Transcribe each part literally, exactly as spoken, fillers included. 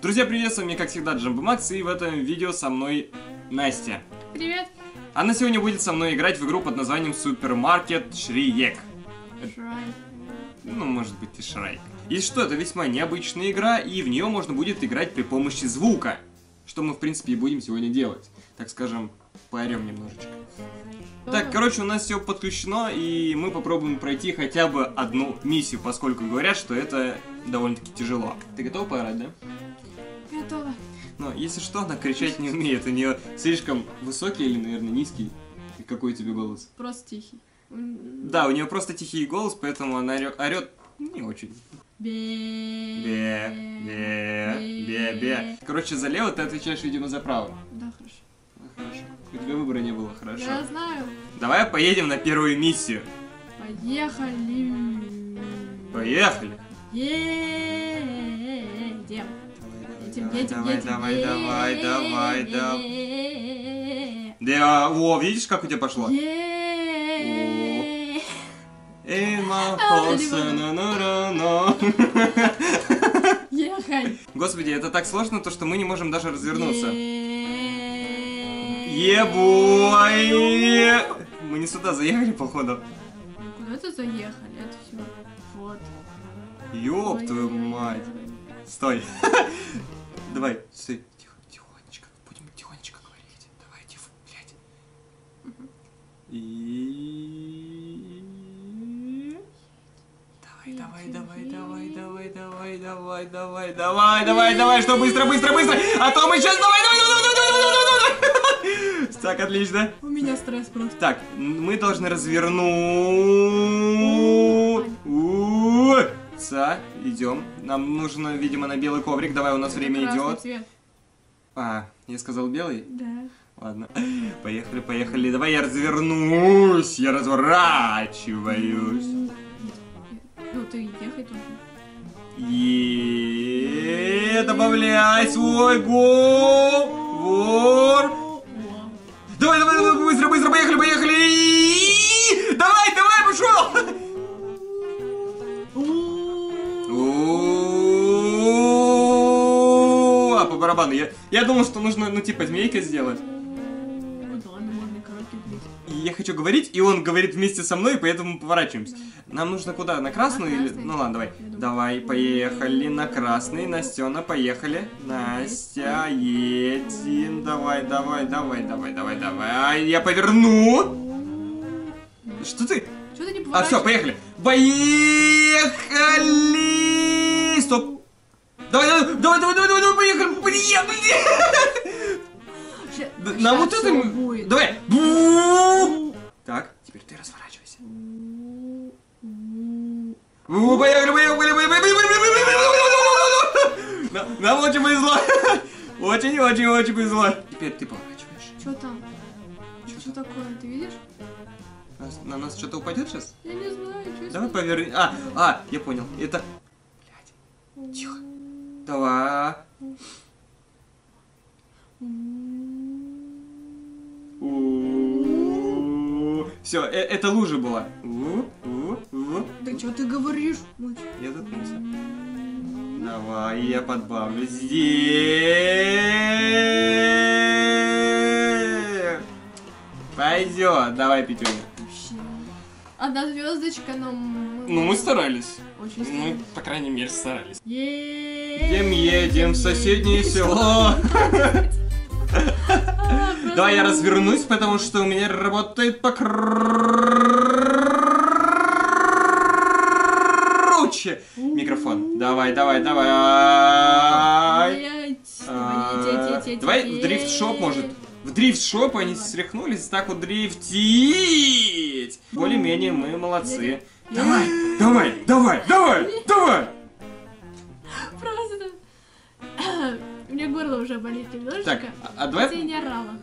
Друзья, приветствую, меня как всегда Джамбо Макс, и в этом видео со мной Настя. Привет! Она сегодня будет со мной играть в игру под названием Супермаркет Шриек. Шрайк. Ну, может быть и Шрайк. И что, это весьма необычная игра, и в нее можно будет играть при помощи звука. Что мы, в принципе, и будем сегодня делать. Так скажем, поорем немножечко. Так, короче, у нас все подключено, и мы попробуем пройти хотя бы одну миссию, поскольку говорят, что это довольно-таки тяжело. Ты готова поорать, да? Готова. Но, если что, она кричать не умеет. У нее слишком высокий или, наверное, низкий? И какой у тебя голос? Просто тихий. Да, у нее просто тихий голос, поэтому она орет не очень. Бе-бе-бе-бе. Короче, за лево ты отвечаешь, видимо, за право. Да, хорошо. Хорошо. У тебя выбора не было, хорошо. Я знаю. Давай поедем на первую миссию. Поехали. Поехали. Едем. Давай, давай, давай, давай, давай. Да, о, видишь, как у тебя пошло? Ехай. Господи, это так сложно, то что мы не можем даже развернуться. Ебой! Мы не сюда заехали, походу. Куда-то заехали, это все. Вот. Ёб твою мать. Стой. Давай, стой. Тихо, тихонечко. Будем тихонечко говорить. Давай, тихо, блядь. И... Давай, давай, давай, давай, давай, давай, давай, давай, давай, давай, давай, что быстро, быстро, быстро. А то мы сейчас... Давай, давай, давай, давай, давай, давай, давай, давай. Так, отлично. У меня стресс просто. Так, мы должны развернуть... Идем. Нам нужно, видимо, на белый коврик. Давай, у нас время идет. Цвет. А, я сказал белый? Да. Ладно. Поехали, поехали. Давай я развернусь. Я разворачиваюсь. Ну, ты ехай тоже. И добавляй свой говор. Давай, давай, давай, быстро, быстро, поехали, поехали. Давай, давай, пошел. А по барабану я, я думал, что нужно, ну типа змейка сделать. Я хочу говорить, и он говорит вместе со мной, поэтому мы поворачиваемся. Нам нужно куда? На красную или? Ну ладно, давай. Давай, поехали на красный, Настена, поехали. Настя, едем, давай, давай, давай, давай, давай, давай. Я поверну. Что ты? Что ты не поворачиваешь? А все, поехали. Поехали! Стоп! Давай, давай, давай, давай, давай, давай, поехали! Блин, блин! На вот это... Давай! Так, теперь ты разворачивайся. Поехали, поехали, поехали! Нам очень повезло! Очень, очень, очень повезло! Теперь ты поворачиваешь. Что там? Что такое, ты видишь? На нас что-то упадет сейчас? Я не знаю, что. Давай поверни. А, а, я понял. Это. Блядь. Тихо. Давай. Все, это лужа была. Да что ты говоришь? Я заткнулся. Давай, я подбавлю здесь. Пойдет, давай, пятюня. Одна звездочка, но мы... Ну, мы старались. Очень старались. Мы, по крайней мере, старались. Едем, едем в соседнее село. Давай я развернусь, потому что у меня работает покруче микрофон. Давай, давай, давай. Давай в дрифт-шоп, может. В дрифт-шоп они стряхнулись, так вот дрифтить. Более-менее мы молодцы. Давай, давай, давай, давай, давай. Просто... У меня горло уже болит немножечко. Так, а давай... Я не орала.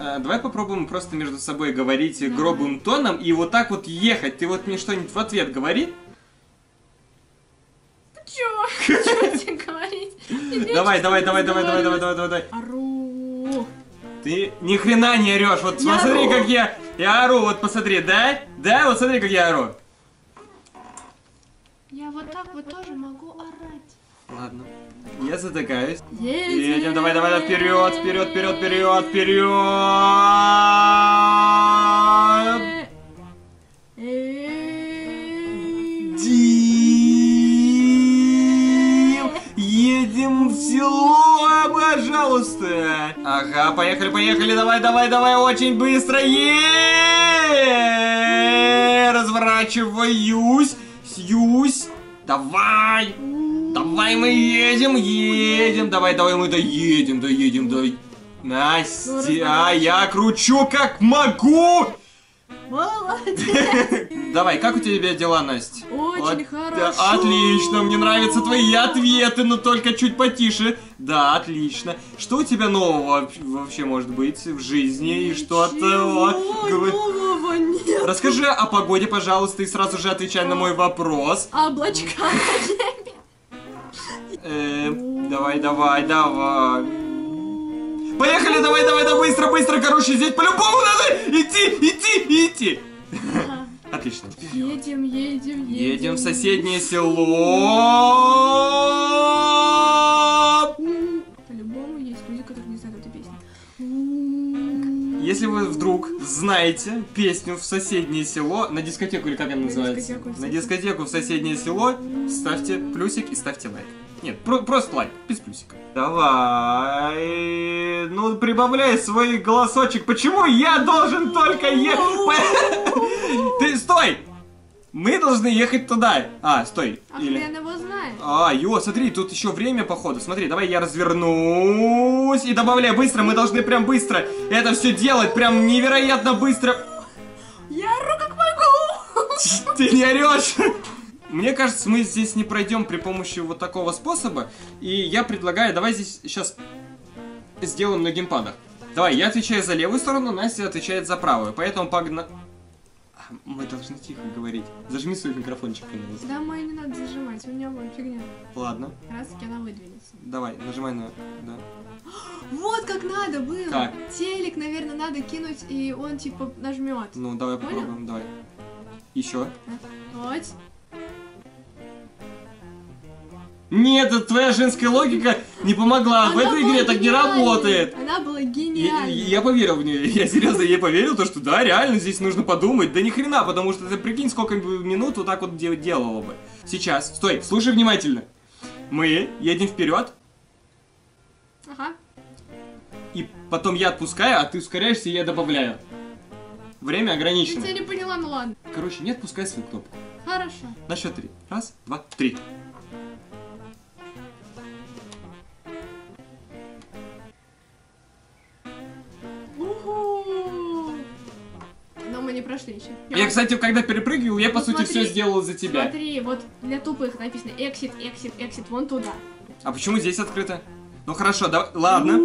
А, давай попробуем просто между собой говорить грубым тоном и вот так вот ехать. Ты вот мне что-нибудь в ответ говори. Чё? Что тебе говорить? Давай, давай, давай, давай, давай, давай, давай, давай. Ору. Ты ни хрена не орешь, вот я посмотри, ору. Как я, я ору, вот посмотри, да? Да, вот смотри, как я ору. Я вот так вот тоже могу орать. Ладно. Я затыкаюсь. Едем, едем, давай, давай, вперед, вперед, вперед, вперед, вперед. Дим, едем в село, пожалуйста. Ага, поехали, поехали, давай, давай, давай, очень быстро. Еее, разворачиваюсь, сьюсь, давай. Давай мы едем, едем, давай, давай мы доедем, доедем, доедем. Настя, а я кручу как могу! Молодец! Давай, как у тебя дела, Настя? Очень От... хорошо. Отлично, мне нравятся твои ответы, но только чуть потише. Да, отлично. Что у тебя нового вообще может быть в жизни? И что-то... нового нет. Расскажи о погоде, пожалуйста, и сразу же отвечай на мой вопрос. Облачка. Эм, давай, давай, давай. Поехали, давай, давай, да быстро, быстро, короче, здесь по-любому надо идти, идти, идти. Отлично. Едем, едем, едем. Едем в соседнее село. По-любому есть люди, которые не знают эту песню. Если вы вдруг знаете песню в соседнее село, на дискотеку или как она называется? На дискотеку в соседнее село, ставьте плюсик и ставьте лайк. Нет, про просто лайк, без плюсика. Давай, ну прибавляй свой голосочек. Почему я должен только ехать? Ты стой! Мы должны ехать туда. А, стой. А или... хрен его знает. А, ё, смотри, тут еще время походу. Смотри, давай я развернусь и добавляй быстро. Мы должны прям быстро это все делать, прям невероятно быстро. Я ору как могу. Ты не орешь. Мне кажется, мы здесь не пройдем при помощи вот такого способа. И я предлагаю, давай здесь сейчас сделаем на геймпадах. Давай, я отвечаю за левую сторону, Настя отвечает за правую. Поэтому погнали. Мы должны тихо говорить. Зажми свой микрофончик, пожалуйста. Да, мой не надо зажимать, у меня будет фигня. Ладно. Раз таки она выдвинется. Давай, нажимай на... Да. Вот как надо было. Как? Телек, наверное, надо кинуть, и он типа нажмет. Ну, давай Понял? попробуем, давай. Еще. Вот. Нет, это твоя женская логика не помогла. Она в этой игре так не работает. Она была гениальной. Я, я поверил в нее. Я серьезно ей поверил, то, что да, реально здесь нужно подумать. Да ни хрена, потому что ты прикинь, сколько минут вот так вот делала бы. Сейчас. Стой, слушай внимательно. Мы едем вперед. Ага. И потом я отпускаю, а ты ускоряешься, и я добавляю. Время ограничено. Я тебя не поняла, ну ладно. Короче, не отпускай свою кнопку. Хорошо. На счет три. Раз, два, три. Прошли еще. Я, кстати, когда перепрыгивал, я, по сути, все сделал за тебя. Смотри, вот для тупых написано exit, exit, exit, вон туда. А почему здесь открыто? Ну хорошо, да, ладно,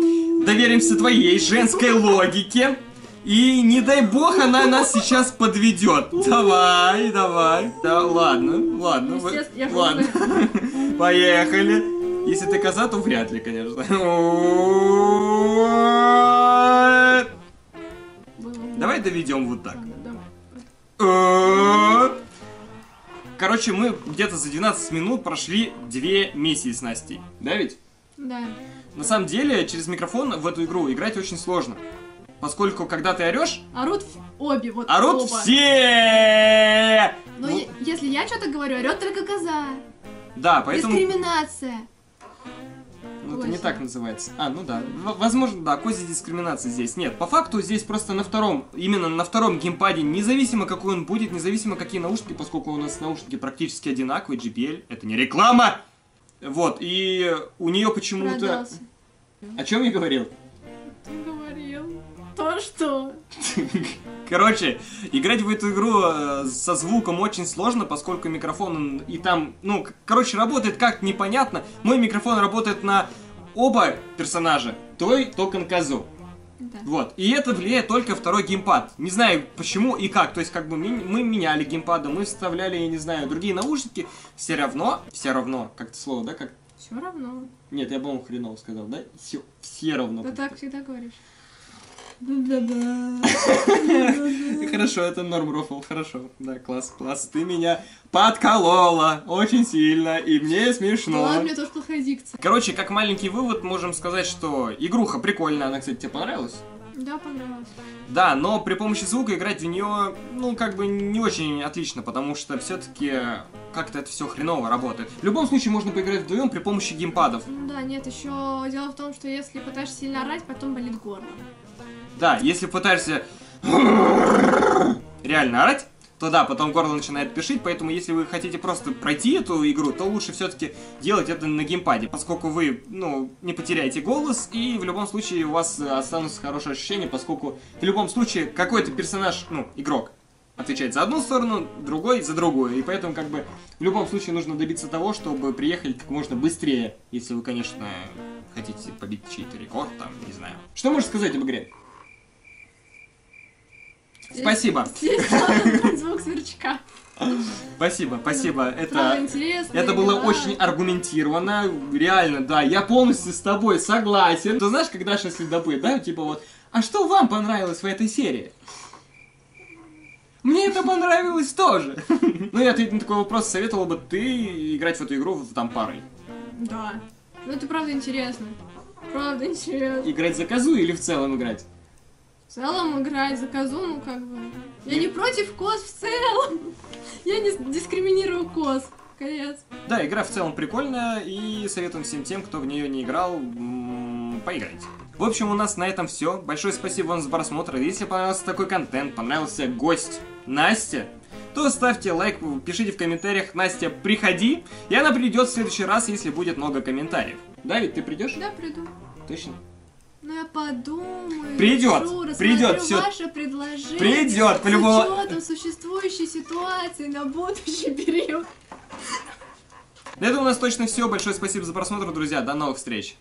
доверимся твоей женской логике. И не дай бог она нас сейчас подведет. Давай, давай. Да, ладно, ладно. Ладно. Поехали. Если ты коза, то вряд ли, конечно. Давай доведем вот так. Короче, мы где-то за двенадцать минут прошли две миссии с Настей. Да ведь? Да. На самом деле, через микрофон в эту игру играть очень сложно. Поскольку, когда ты орешь... Орут обе, вот орут оба. все! Но ну... если я что-то говорю, орет только коза. Да, поэтому... Дискриминация. Ну, это не так называется. А, ну да. Возможно, да, козья дискриминация здесь. Нет, по факту здесь просто на втором, именно на втором геймпаде, независимо какой он будет, независимо какие наушники, поскольку у нас наушники практически одинаковые, джи би эл, это не реклама! Вот, и у нее почему-то... О чем я говорил? Ты говорил то, что... Короче, играть в эту игру со звуком очень сложно, поскольку микрофон и там, ну, короче, работает как-то непонятно. Мой микрофон работает на оба персонажа, то и то конказу. Да. Вот, и это влияет только второй геймпад. Не знаю почему и как, то есть как бы мы меняли геймпады, мы вставляли, я не знаю, другие наушники. Все равно, все равно, как-то слово, да, как? Все равно. Нет, я, по-моему, хреново сказал, да? Все, все равно. Да так всегда говоришь. Хорошо, это норм рофл, хорошо. Да, класс, класс. Ты меня подколола очень сильно, и мне смешно. Ладно, у меня тоже плохая дикция. Короче, как маленький вывод, можем сказать, что игруха прикольная. Она, кстати, тебе понравилась? Да, понравилось. Да, но при помощи звука играть в нее, ну, как бы не очень отлично, потому что все-таки как-то это все хреново работает. В любом случае можно поиграть вдвоем при помощи геймпадов. Да, нет, еще дело в том, что если пытаешься сильно орать, потом болит горло. Да, если пытаешься реально орать, то да, потом горло начинает пишить, поэтому если вы хотите просто пройти эту игру, то лучше все-таки делать это на геймпаде, поскольку вы, ну, не потеряете голос, и в любом случае у вас останутся хорошие ощущения, поскольку в любом случае какой-то персонаж, ну, игрок, отвечает за одну сторону, другой за другую, и поэтому как бы в любом случае нужно добиться того, чтобы приехали как можно быстрее, если вы, конечно, хотите побить чей-то рекорд, там, не знаю. Что можешь сказать об игре? Спасибо. Звук сверчка. Спасибо, спасибо. Это, это было очень аргументировано. Реально, да, я полностью с тобой согласен. Ты знаешь, как Даша следопыт, да? Типа вот, а что вам понравилось в этой серии? Мне это понравилось тоже. Ну и ответить на такой вопрос, советовал бы ты играть в эту игру там парой? Да. Ну это правда интересно. Правда интересно. Играть за козу или в целом играть? В целом играть за козу, ну как бы... Я не против коз в целом! Я не дискриминирую коз, конец. Да, игра в целом прикольная, и советуем всем тем, кто в нее не играл, поиграть. В общем, у нас на этом все. Большое спасибо вам за просмотр. Если понравился такой контент, понравился гость Настя, то ставьте лайк, пишите в комментариях: Настя, приходи, и она придет в следующий раз, если будет много комментариев. Да, ведь ты придешь? Да, приду. Точно? Ну я подумаю. Придет, Шура, придет, все. Ваше предложение. Придет, по-любому. С учетом существующей ситуации на будущий период. На этом у нас точно все. Большое спасибо за просмотр, друзья. До новых встреч.